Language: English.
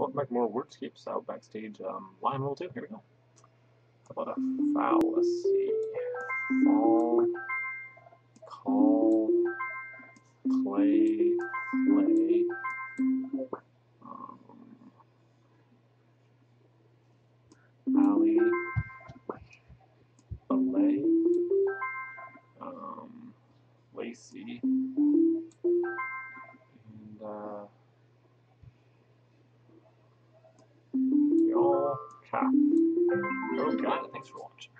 welcome back to more Wordscapes out backstage. Lime level 2, here we go. How about a foul? Let's see. Fall, call, play, play. Alley, belay, Lacey, and y'all, cat. Oh God, thanks for watching.